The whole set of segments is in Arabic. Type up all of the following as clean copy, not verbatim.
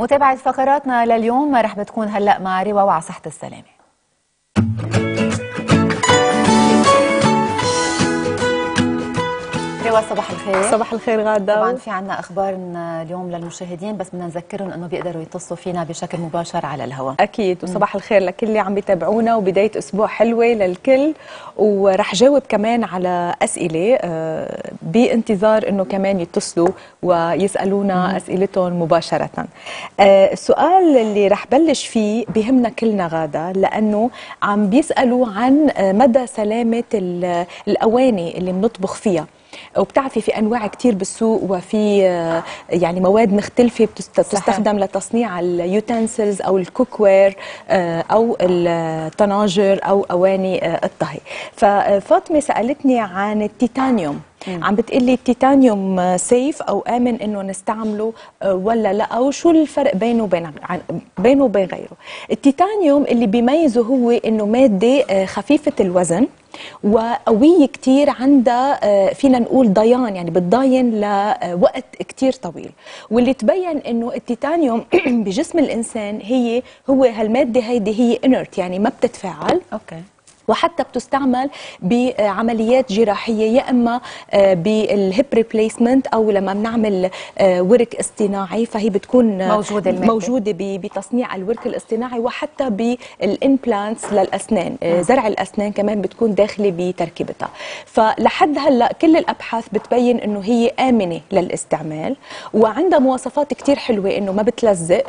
متابعة فقراتنا لليوم رح بتكون هلأ مع روى وعصحة السلامة. صباح الخير. صباح الخير غادة. طبعا في عنا اخبار اليوم للمشاهدين، بس بدنا نذكرهم انه بيقدروا يتصلوا فينا بشكل مباشر على الهواء. اكيد. وصباح الخير لكل اللي عم بيتابعونا، وبدايه اسبوع حلوه للكل، ورح جاوب كمان على اسئله بانتظار انه كمان يتصلوا ويسالونا اسئلتهم مباشره. السؤال اللي رح بلش فيه بهمنا كلنا غادة، لانه عم بيسالوا عن مدى سلامه الاواني اللي بنطبخ فيها، وبتعرفي في انواع كتير بالسوق، وفي يعني مواد مختلفه بتستخدم لتصنيع اليوتنسلز او الكوكوير او الطناجر او اواني الطهي. ففاطمه سالتني عن التيتانيوم، عم بتقلي التيتانيوم سيف او امن انه نستعمله ولا لا، او شو الفرق بينه وبين غيره. التيتانيوم اللي بيميزه هو انه ماده خفيفه الوزن وقوية كتير، عندها فينا نقول ضيان، يعني بتضاين لوقت كتير طويل، واللي تبين انه التيتانيوم بجسم الانسان هو هالمادة هيدي هي inert، يعني ما بتتفاعل. اوكي. وحتى بتستعمل بعمليات جراحيه، يا اما بالهيب ريبليسمنت او لما بنعمل ورك اصطناعي، فهي بتكون موجوده بتصنيع الورك الاصطناعي، وحتى بالامبلانتس للاسنان، زرع الاسنان كمان بتكون داخله بتركيبتها. فلحد هلا كل الابحاث بتبين انه هي امنه للاستعمال، وعندها مواصفات كثير حلوه، انه ما بتلزق،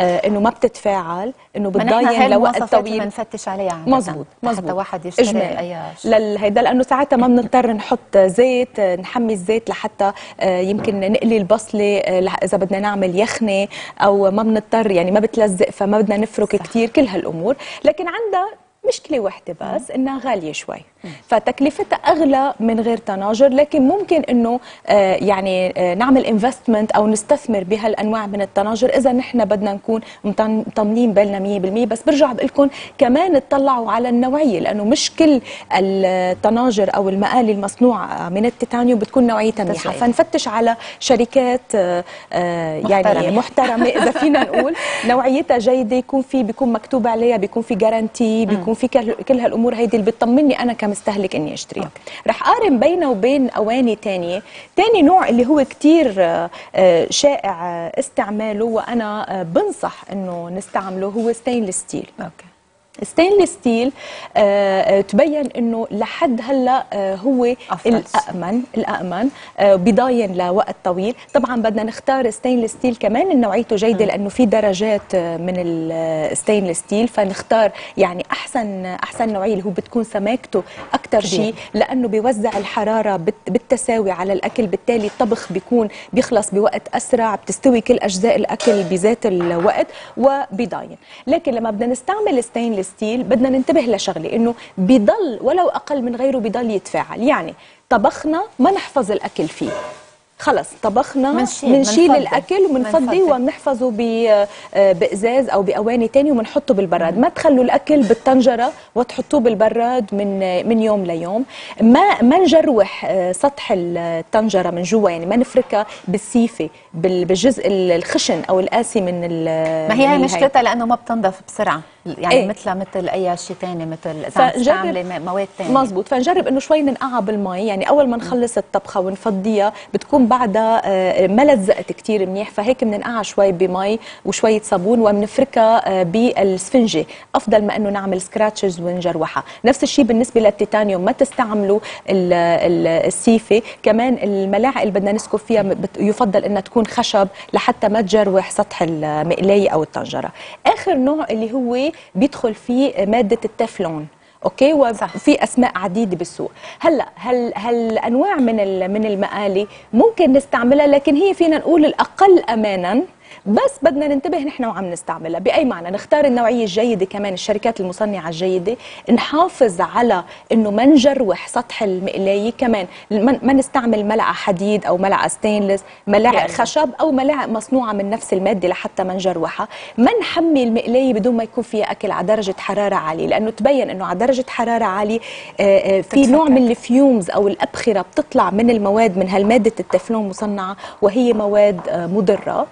انه ما بتتفاعل، انه بتضاين لوقت طويل. بنفتش عليها مظبوط حتى واحد يشتري اي شيء لهيدا، لانه ساعتها ما بنضطر نحط زيت، نحمي الزيت لحتى يمكن نقلي البصله اذا بدنا نعمل يخنه، او ما بنضطر يعني ما بتلزق، فما بدنا نفرك كثير كل هالامور. لكن عندها مشكلة واحدة بس، انها غالية شوي، فتكلفتها اغلى من غير طناجر، لكن ممكن انه يعني نعمل انفستمنت او نستثمر بهالانواع من الطناجر اذا نحن بدنا نكون مطمنين بالنا 100%. بس برجع بقول لكم كمان تطلعوا على النوعية، لانه مش كل الطناجر او المقالي المصنوعة من التيتانيوم بتكون نوعيتها منيحة، فنفتش على شركات يعني محترمة اذا فينا نقول نوعيتها جيدة، بيكون مكتوب عليها، بيكون في جارانتي، بيكون في كل هالامور هيدي اللي بتطمني انا كمستهلك اني اشتريها. رح اقارن بينها وبين اواني ثانيه، ثاني نوع اللي هو كثير شائع استعماله، وانا بنصح انه نستعمله، هو ستينلس ستيل. اوكي. ستينلس ستيل تبين انه لحد هلا هو الامن بيضاين لوقت طويل. طبعا بدنا نختار ستينلس ستيل كمان نوعيته جيده، لانه في درجات من الستينلس ستيل، فنختار يعني احسن نوعيه اللي هو بتكون سماكته اكثر شيء، لانه بيوزع الحراره بالتساوي على الاكل، بالتالي الطبخ بيخلص بوقت اسرع، بتستوي كل اجزاء الاكل بذات الوقت وبيضاين. لكن لما بدنا نستعمل ستينلس ستيل بدنا ننتبه لشغله، انه بيضل ولو اقل من غيره بيضل يتفاعل، يعني طبخنا ما نحفظ الاكل فيه، خلص طبخنا منشيل الاكل ومنفضيه ومنحفظه بازاز او باواني ثانيه ومنحطه بالبراد. ما تخلوا الاكل بالطنجره وتحطوه بالبراد من يوم ليوم، ما نجروح سطح الطنجره من جوا، يعني ما نفركها بالسيفه بالجزء الخشن او القاسي من ما هي مشكلتها، لانه ما بتنضف بسرعه، يعني إيه؟ مثل اي شيء ثاني، مثل اذا بتستعملي مواد ثانيه. مزبوط. فنجرب انه شوي ننقعها بالمي، يعني اول ما نخلص الطبخه ونفضيها بتكون بعدها ما لزقت كثير منيح، فهيك بننقعها شوي بمي وشويه صابون وبنفركها بالسفنجه، افضل ما انه نعمل سكراتشز ونجروحها. نفس الشيء بالنسبه للتيتانيوم، ما تستعملوا السيفه، كمان الملاعق اللي بدنا نسكب فيها يفضل انها تكون خشب لحتى ما تجروح سطح المقلايه او الطنجره. اخر نوع اللي هو بيدخل فيه مادة التفلون، اوكي، وفي اسماء عديده بالسوق. هلا هالانواع من المقالي ممكن نستعملها، لكن هي فينا نقول الاقل امانا، بس بدنا ننتبه نحن وعم نستعملها. باي معنى؟ نختار النوعيه الجيده، كمان الشركات المصنعه الجيده، نحافظ على انه ما نجروح سطح المقلايه، كمان ما نستعمل ملعقه حديد او ملعقه ستينلس، ملاعق خشب او ملاعق مصنوعه من نفس الماده لحتى ما نجروحها. ما نحمي المقلايه بدون ما يكون فيها اكل على درجه حراره عاليه، لانه تبين انه على درجه حراره عاليه في نوع من الفيومز او الابخره بتطلع من المواد، من هالماده التفلون مصنعه، وهي مواد مضره.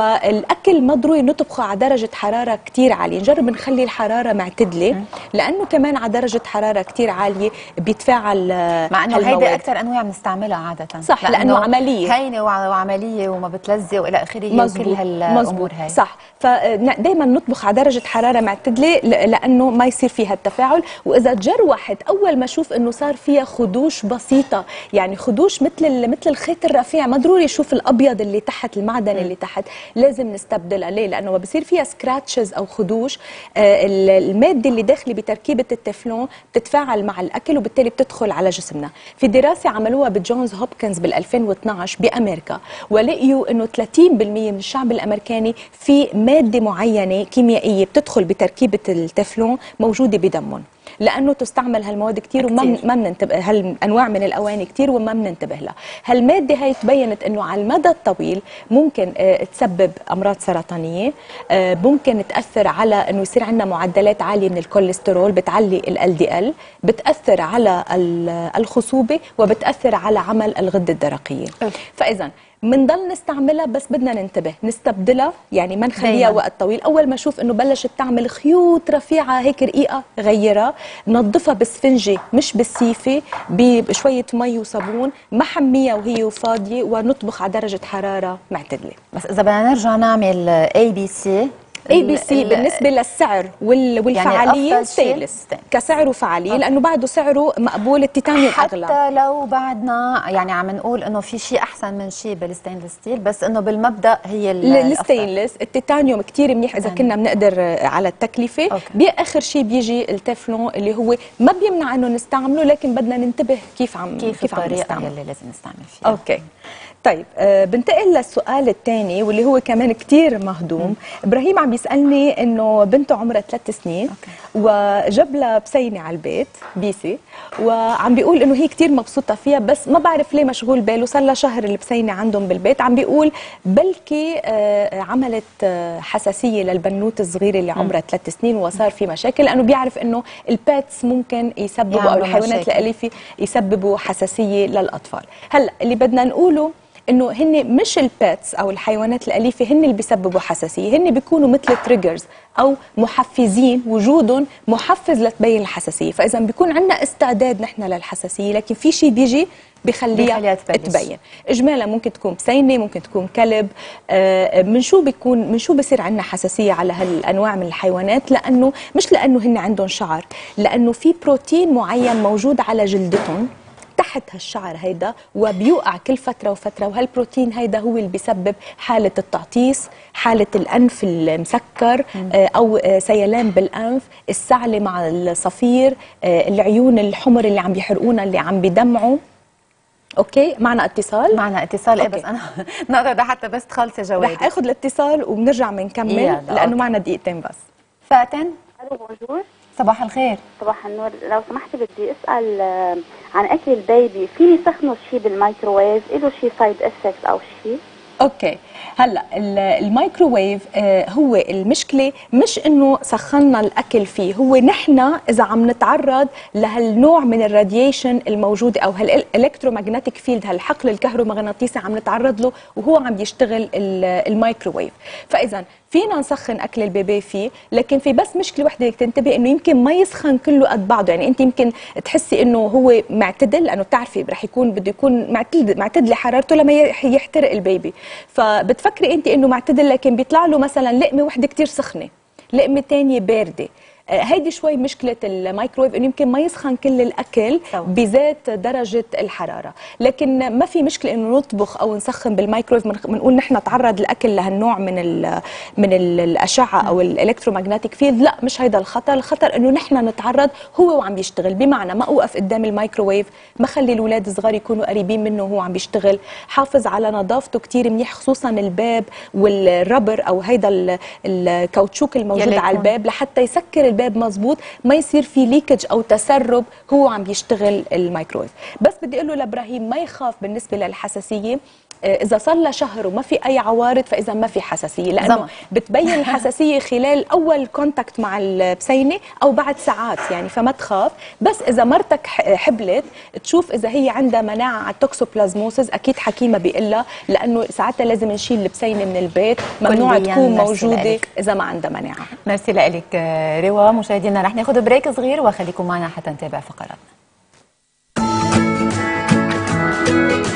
والاكل ما ضروري نطبخه على درجه حراره كثير عاليه، نجرب نخلي الحراره معتدله، لانه كمان على درجه حراره كثير عاليه بيتفاعل مع انه هيدي اكثر انواع بنستعملها عاده، صح، لانه عمليه هينه وعمليه وما بتلزق والى اخره وكل هالامور هاي، صح. فدائما نطبخ على درجه حراره معتدله لانه ما يصير فيها التفاعل. واذا تجروحت اول ما اشوف انه صار فيها خدوش بسيطه، يعني خدوش مثل الخيط الرفيع، ما ضروري اشوف الابيض اللي تحت، المعدن اللي تحت، لازم نستبدلها. ليه؟ لانه ما بصير فيها سكراتشز او خدوش، الماده اللي داخله بتركيبه التفلون بتتفاعل مع الاكل وبالتالي بتدخل على جسمنا. في دراسه عملوها بجونز هوبكنز بال2012 بامريكا، ولقيوا انه 30% من الشعب الامريكاني في ماده معينه كيميائيه بتدخل بتركيبه التفلون موجوده بدمهم، لانه تستعمل هالمواد كثير وما بننتبه، هالانواع من الاواني كثير وما بننتبه لها. هالماده هي تبينت انه على المدى الطويل ممكن تسبب امراض سرطانيه، ممكن تاثر على انه يصير عندنا معدلات عاليه من الكوليسترول، بتعلي ال LDL، بتاثر على الخصوبه، وبتاثر على عمل الغده الدرقيه. فاذا منضل نستعملها بس بدنا ننتبه، نستبدلها، يعني ما نخليها وقت طويل. أول ما أشوف إنه بلشت تعمل خيوط رفيعة هيك رقيقة، غيرها، نظفها بسفنجة مش بالسيفة، بشوية مي وصابون، ما حميها وهي فاضية، ونطبخ على درجة حرارة معتدلة. بس إذا بدنا نرجع نعمل ABC بالنسبة للسعر والفعالية، يعني ستينلس كسعر وفعالية، لأنه بعده سعره مقبول، التيتانيوم أغلى. حتى لو بعدنا يعني عم نقول إنه في شيء أحسن من شيء بالستينلس ستيل، بس إنه بالمبدأ هي الستينلس. التيتانيوم كتير منيح إذا كنا بنقدر على التكلفة. بآخر شيء بيجي التفلون، اللي هو ما بيمنع إنه نستعمله، لكن بدنا ننتبه كيف عم نستعمله، اللي لازم نستعمل فيها. أوكي، طيب بنتقل للسؤال الثاني، واللي هو كمان كتير مهضوم. ابراهيم عم يسالني انه بنته عمرها 3 سنين، وجاب لها بسينه على البيت بيسي، وعم بيقول انه هي كتير مبسوطه فيها، بس ما بعرف ليه مشغول باله، صار لها شهر البسينه عندهم بالبيت. عم بيقول بلكي عملت حساسيه للبنوت الصغيره اللي عمرها 3 سنين، وصار في مشاكل، لانه بيعرف انه الباتس ممكن يسببوا، او الحيوانات الاليفه يسببوا حساسيه للاطفال. هلا اللي بدنا نقوله انه هن مش الباتس او الحيوانات الاليفه هن اللي بيسببوا حساسيه، هن بيكونوا مثل تريجرز او محفزين، وجودهم محفز لتبين الحساسيه. فاذا بيكون عندنا استعداد نحن للحساسيه، لكن في شيء بيجي بخليها تبين. اجمالا ممكن تكون بسينه، ممكن تكون كلب، من شو بصير عندنا حساسيه على هالانواع من الحيوانات؟ لانه مش لانه هن عندهم شعر، لانه في بروتين معين موجود على جلدتهم تحت هالشعر هيدا، وبيوقع كل فترة وفترة، وهالبروتين هيدا هو اللي بيسبب حالة التعطيس، حالة الأنف المسكر، أو سيلان بالأنف، السعلة مع الصفير، العيون الحمر اللي عم بيحرقونا، اللي عم بيدمعوا. اوكي، معنا اتصال. بس انا نقدر حتى بس تخلصي جوابك، رح اخذ الاتصال وبنرجع بنكمل، لانه معنا دقيقتين بس. فاتن، الو، بونجور، صباح الخير. صباح النور، لو سمحتي بدي اسال عن اكل البيبي، فيني سخنه شيء بالمايكروويف؟ له شيء سايد افكتس او شيء؟ اوكي، هلا المايكروويف هو المشكله، مش انه سخنا الاكل فيه، هو نحن اذا عم نتعرض لهالنوع من الراديشن الموجود، او هالالكترومغناطيك فيلد، هالحقل الكهرومغناطيسي عم نتعرض له وهو عم يشتغل المايكروويف. فاذا فينا نسخن اكل البيبي فيه، لكن في بس مشكله وحده بدك تنتبهي، انه يمكن ما يسخن كله قد بعضه. يعني انت يمكن تحسي انه هو معتدل، لانه بتعرفي رح يكون بده يكون معتدله حرارته لما يحترق البيبي، فبتفكري انت انه معتدل، لكن بيطلع له مثلا لقمه وحده كثير سخنه، لقمه ثانيه بارده. هيدي شوي مشكله المايكروويف، انه يمكن ما يسخن كل الاكل بذات درجه الحراره. لكن ما في مشكله انه نطبخ او نسخن بالمايكروويف، بنقول نحن تعرض الاكل لهالنوع من الاشعه او الالكترومغناطيك فيلد، لا مش هيدا الخطر. الخطر انه نحن نتعرض هو وعم بيشتغل، بمعنى ما اوقف قدام المايكروويف، ما خلي الاولاد الصغار يكونوا قريبين منه وهو عم بيشتغل، حافظ على نظافته كثير منيح، خصوصا الباب والربر او هيدا الكاوتشوك الموجود على الباب، لحتى يسكر الباب مظبوط، ما يصير في ليكج او تسرب هو عم بيشتغل المايكرويف. بس بدي اقول له لابراهيم ما يخاف بالنسبه للحساسيه، إذا صلى شهر وما في أي عوارض فإذا ما في حساسية، لأنه بتبين الحساسية خلال أول كونتاكت مع البسينة أو بعد ساعات يعني، فما تخاف. بس إذا مرتك حبلت تشوف إذا هي عندها مناعة على التوكسوبلازموسز، أكيد حكيمة بيقلها، لأنه ساعتها لازم نشيل البسينة من البيت، ممنوع تكون موجودة إذا ما عندها مناعة. ميرسي لك روى. مشاهدينا رح ناخذ بريك صغير وخليكم معنا حتى نتابع فقراتنا.